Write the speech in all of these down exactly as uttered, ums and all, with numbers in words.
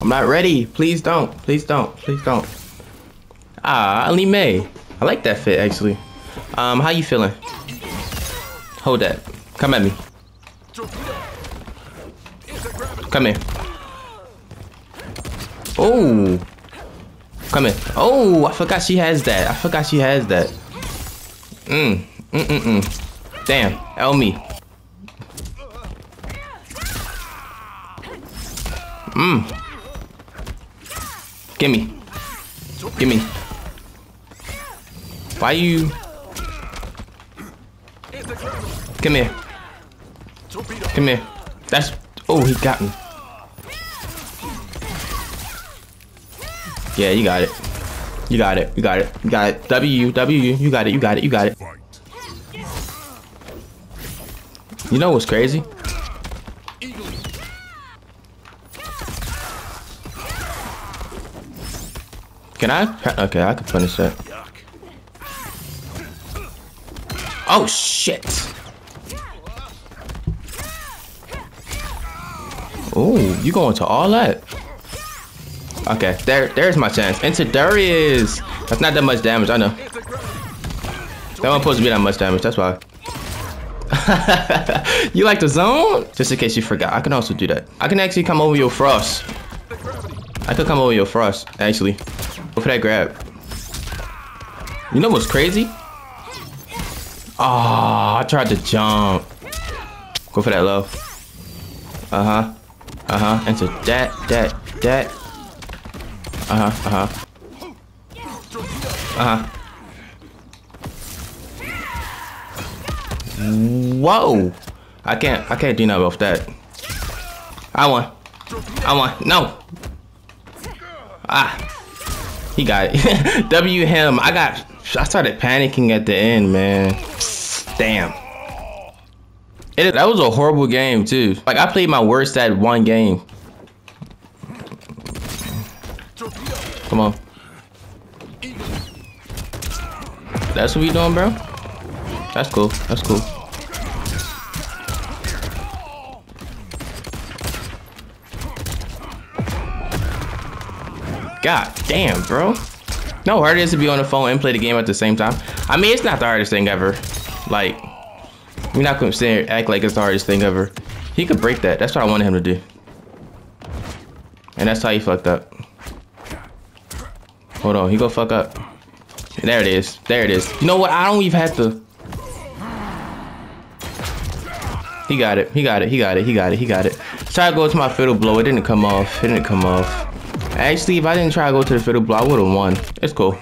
I'm not ready. Please don't. Please don't. Please don't. Ah, Li Mei. I like that fit, actually. Um, how you feeling? Hold that. Come at me. Come here. Oh. Come here. Oh, I forgot she has that. I forgot she has that. Mm. Mm-mm-mm. Damn. L me. Mm. Gimme. Gimme. Why you? Come here. Come here. That's... Oh, he got me. Yeah, you got it. You got it. You got it. You got it. W. W. You got it. You got it. You got it. You know what's crazy? Can I? Okay, I can punish that. Oh, shit. Oh, you going to all that? Okay, there, there's my chance. Into Darius. That's not that much damage, I know. That wasn't supposed to be that much damage, that's why. You like the zone? Just in case you forgot, I can also do that. I can actually come over your frost. I could come over your frost, actually. Go for that grab. You know what's crazy? Oh, I tried to jump. Go for that low. Uh-huh. Uh-huh. And so that, that, that. Uh-huh. Uh-huh. Uh-huh. Whoa. I can't I can't do nothing off that. I won. I won. No. Ah. He got it. W him. I got I started panicking at the end, man. Damn. It, that was a horrible game, too. Like, I played my worst at one game. Come on. That's what we doing, bro? That's cool. That's cool. God damn, bro. No, hard it is to be on the phone and play the game at the same time. I mean, it's not the hardest thing ever. Like, we're not gonna sit here and act like it's the hardest thing ever. He could break that. That's what I wanted him to do. And that's how he fucked up. Hold on, he gonna fuck up. There it is. There it is. You know what? I don't even have to. He got it. He got it. He got it. He got it. He got it. Try to go to my fiddle blow. It didn't come off. It didn't come off. Actually, if I didn't try to go to the fiddle blow, I would have won. It's cool.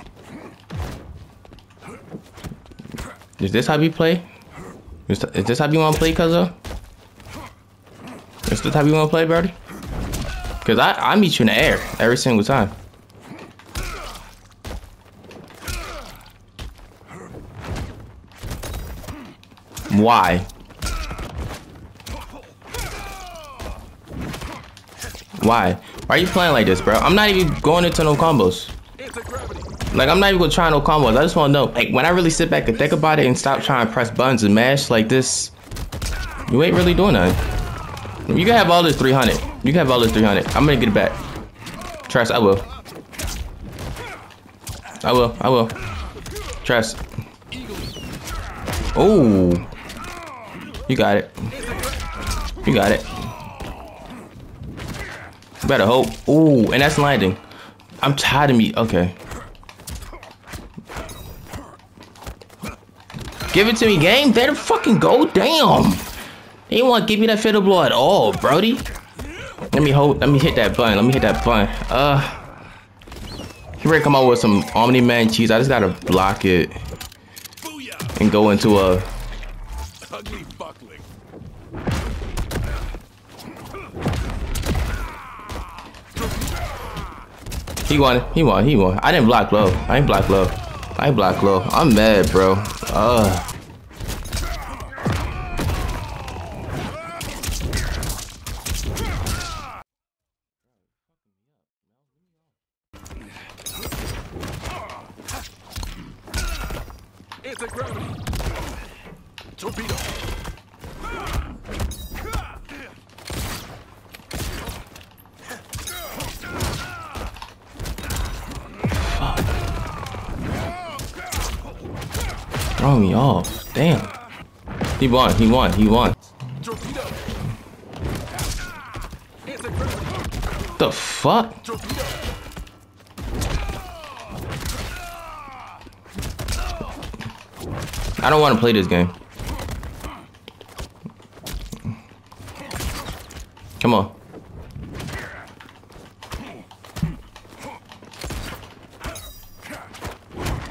Is this how you play? Is this how you want to play, cuzzo? Is this how you want to play, Birdie? Because I, I meet you in the air every single time. Why? Why? Why are you playing like this, bro? I'm not even going into no combos. Like, I'm not even gonna try no combos. I just wanna know, like, when I really sit back and think about it and stop trying to press buttons and mash like this, you ain't really doing nothing. You can have all this three hundred. You can have all this three hundred. I'm gonna get it back. Trust, I will. I will, I will. Trust. Oh. You got it. You got it. Better hope. Ooh, and that's landing. I'm tired of me. Okay. Give it to me, game. Better fucking go. Damn. They didn't want to give me that fiddle blow at all, Brody. Let me hold. Let me hit that button. Let me hit that button. Uh. He ready to come out with some Omni-Man cheese. I just gotta block it and go into a. He won, he won, he won. I didn't block low. I ain't block low. I ain't block low. I'm mad, bro. Ugh. It's a gravity. Torpedo. throwing me off. Damn. He won, he won, he won. The fuck? I don't want to play this game. Come on.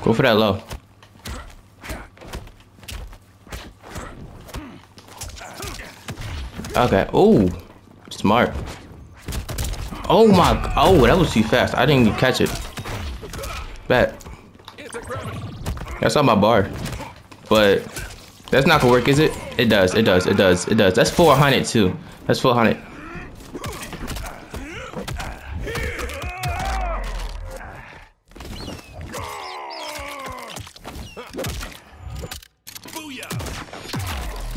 Go for that low. Okay. Oh, smart. Oh my. Oh, that was too fast. I didn't even catch it. Bet. That's on my bar. But that's not gonna work, is it? It does. It does. It does. It does. That's four hundred too. That's four hundred.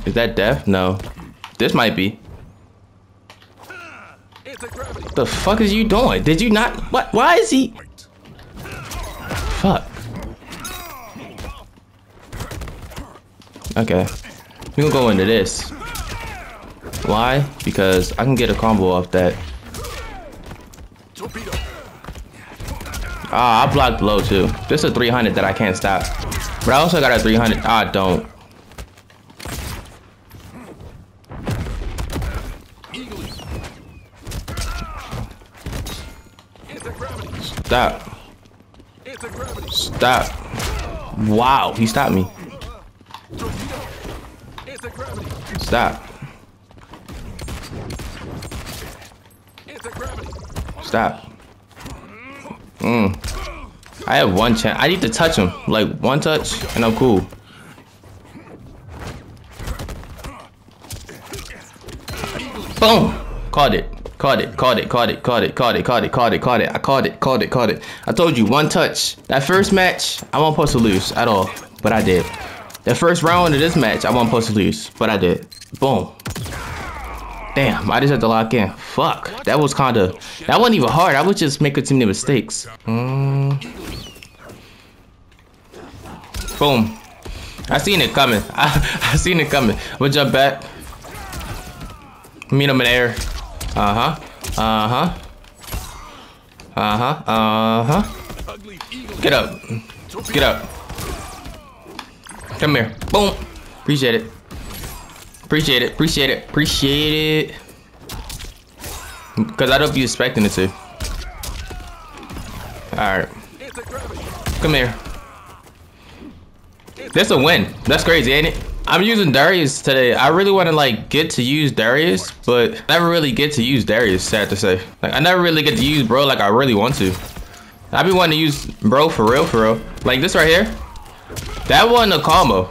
Is that death? No. This might be. The fuck is you doing? Did you not? What? Why is he? Fuck. Okay. We gonna go into this. Why? Because I can get a combo off that. Ah, I blocked low too. This is a three hundred that I can't stop. But I also got a three hundred. I don't. Stop. Stop. Wow, he stopped me. Stop. Stop. Mm. I have one chance. I need to touch him. Like, one touch, and I'm cool. Boom! Caught it. Caught it, caught it, caught it, caught it, caught it, caught it, caught it, caught it. I caught it, caught it, caught it. I told you, one touch. That first match, I wasn't supposed to lose at all, but I did. The first round of this match, I wasn't supposed to lose, but I did. Boom. Damn, I just had to lock in. Fuck, that was kinda, that wasn't even hard. I was just making too many mistakes. Mm. Boom. I seen it coming. I, I seen it coming. We'll jump back. Meet him in the air. Uh-huh. Uh-huh. Uh-huh. Uh-huh. Get up. Get up. Come here. Boom. Appreciate it. Appreciate it. Appreciate it. Appreciate it. Because I don't be expecting it to. Alright. Come here. That's a win. That's crazy, ain't it? I'm using Darius today. I really want to like get to use Darius, but never really get to use Darius, sad to say. Like I never really get to use bro like I really want to. I be wanting to use bro for real, for real. Like this right here. That wasn't a combo.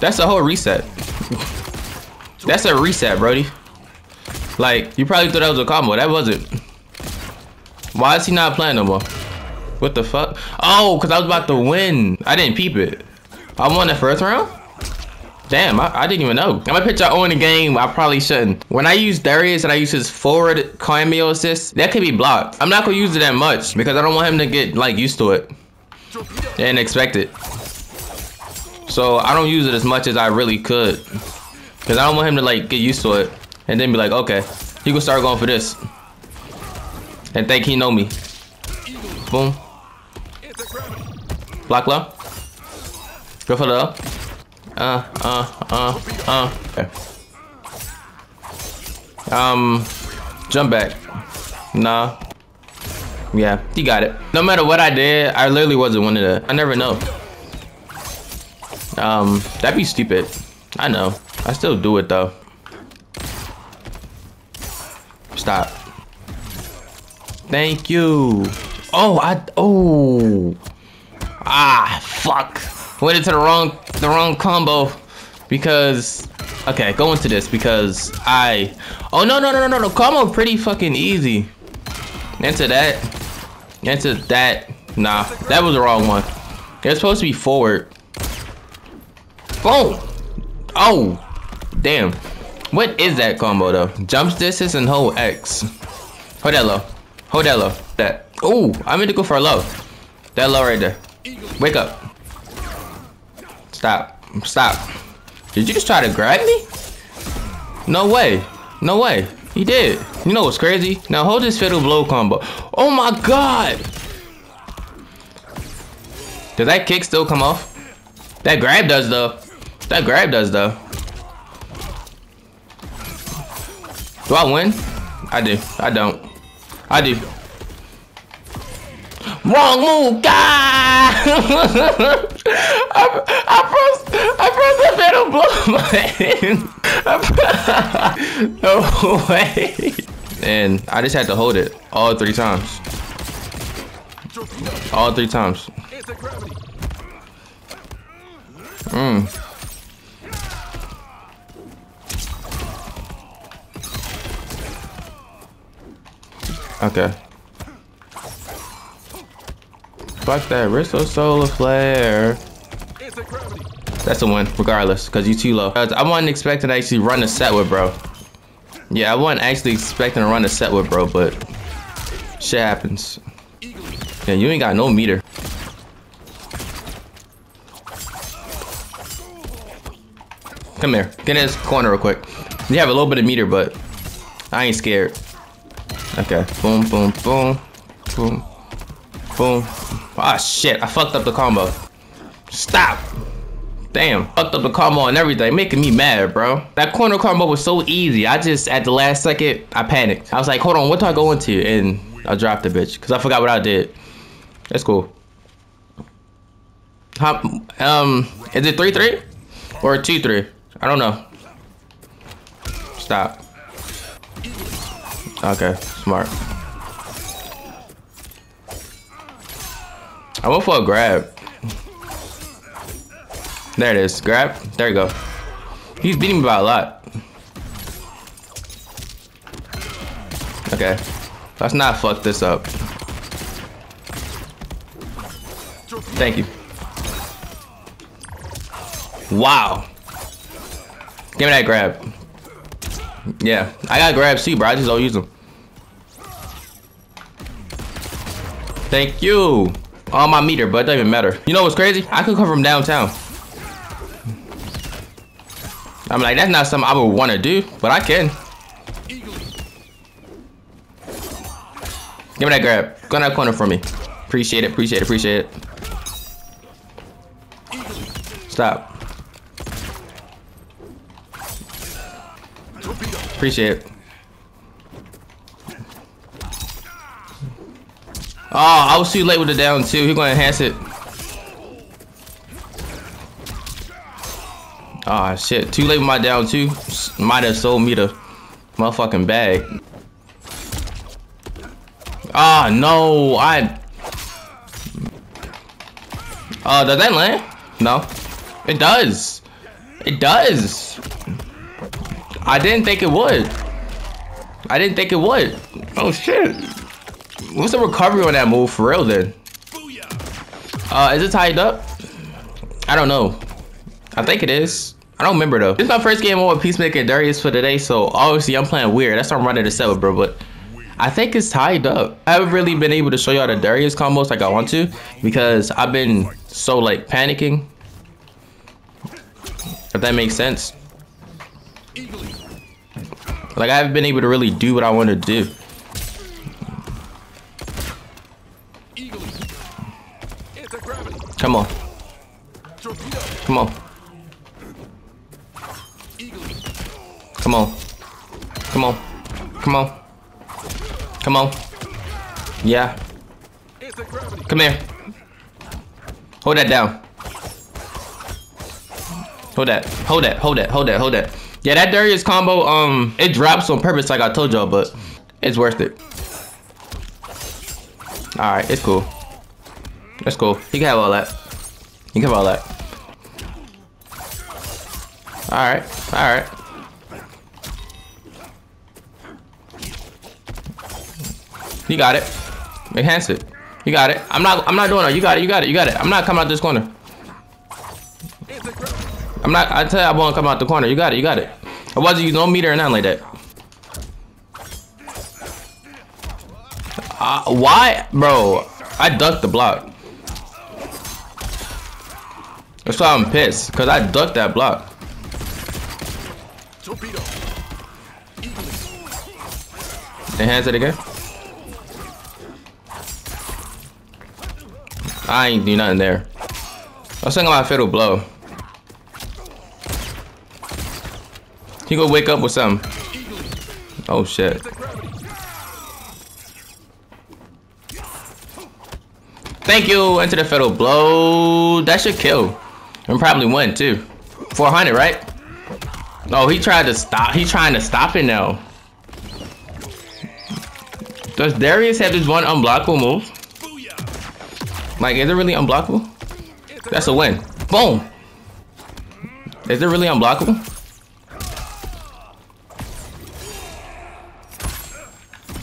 That's a whole reset. That's a reset, Brody. Like, you probably thought that was a combo. That wasn't. Why is he not playing no more? What the fuck? Oh, because I was about to win. I didn't peep it. I won the first round? Damn, I, I didn't even know. I'm gonna pitch I own the game. I probably shouldn't. When I use Darius and I use his forward cameo assist, that could be blocked. I'm not gonna use it that much because I don't want him to get like used to it and expect it. So I don't use it as much as I really could because I don't want him to like get used to it and then be like, okay, he gonna start going for this and think he know me. Boom. Block low. Go for the low. Uh, uh, uh, uh. Okay. Um, jump back. Nah. Yeah, he got it. No matter what I did, I literally wasn't winning that. I never know. Um, that'd be stupid. I know. I still do it though. Stop. Thank you. Oh, I. Oh. Ah, fuck. Went into the wrong. The wrong combo because okay go into this because I oh no no no no no combo pretty fucking easy into that into that nah that was the wrong one. It's supposed to be forward. Boom. Oh damn, what is that combo though? Jumps distance and hold X. Hold that low, hold that low, that. Oh, I'm gonna go for a low, that low right there. Wake up. Stop. Stop. Did you just try to grab me? No way. No way. He did. You know what's crazy? Now hold this fatal blow combo. Oh my god! Does that kick still come off? That grab does though. That grab does though. Do I win? I do. I don't. I do. Wrong move, God! I, I pressed, I pressed the middle blow button. No way. And I just had to hold it all three times. All three times. Mm. Okay. Fuck that Risto Solar Flare. That's a win, regardless, because you too low. I wasn't expecting to actually run a set with bro. Yeah, I wasn't actually expecting to run a set with bro, but shit happens. Yeah, you ain't got no meter. Come here, get in this corner real quick. You have a little bit of meter, but I ain't scared. Okay, boom, boom, boom, boom, boom. Ah, shit, I fucked up the combo. Stop. Damn, fucked up the combo and everything, making me mad, bro. That corner combo was so easy. I just, at the last second, I panicked. I was like, hold on, what do I go into? And I dropped the bitch, because I forgot what I did. That's cool. How, um, is it three three? Or two three? I don't know. Stop. Okay, smart. I went for a grab. There it is. Grab. There you go. He's beating me by a lot. Okay. Let's not fuck this up. Thank you. Wow. Give me that grab. Yeah, I got grabs too, bro. I just don't use them. Thank you. On my meter, but it doesn't even matter. You know what's crazy? I could come from downtown. I'm like, that's not something I would want to do, but I can. Give me that grab. Go in that corner for me. Appreciate it, appreciate it, appreciate it. Stop. Appreciate it. Oh, I was too late with the down two. He's gonna enhance it. Ah, oh, shit. Too late with my down two. Might have sold me the motherfucking bag. Ah, oh, no. I. Oh, does that land? No. It does. It does. I didn't think it would. I didn't think it would. Oh shit. What's the recovery on that move for real then? Uh, is it tied up? I don't know. I think it is. I don't remember though. This is my first game on with Peacemaker and Darius for today, so obviously I'm playing weird. That's why I'm running the set with bro, but I think it's tied up. I haven't really been able to show y'all the Darius combos like I want to because I've been so like panicking. If that makes sense. Like, I haven't been able to really do what I want to do. Come on. Come on. Come on. Come on. Come on. Come on. Yeah. Come here. Hold that down. Hold that. Hold that. Hold that. Hold that. Hold that. Yeah, that Darius combo, um, it drops on purpose like I told y'all, but it's worth it. Alright, it's cool. That's cool. He can have all that. He can have all that. Alright, alright. You got it. Enhance it. You got it. I'm not I'm not doing it. You got it, you got it, you got it. I'm not coming out this corner. I'm not, I tell you I won't come out the corner. You got it, you got it. I wasn't using no meter or nothing like that. Uh, why? Bro, I ducked the block. That's why I'm pissed, because I ducked that block. Enhance it again. I ain't do nothing there. I was thinking about a fatal blow. He gonna wake up with something. Oh shit. Thank you, into the fatal blow. That should kill. And probably win too. four hundred, right? Oh, he tried to stop. He's trying to stop it now. Does Darius have this one unblockable move? Like, is it really unblockable? That's a win. Boom! Is it really unblockable?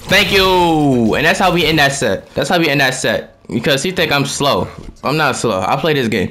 Thank you! And that's how we end that set. That's how we end that set. Because he think I'm slow. I'm not slow. I play this game.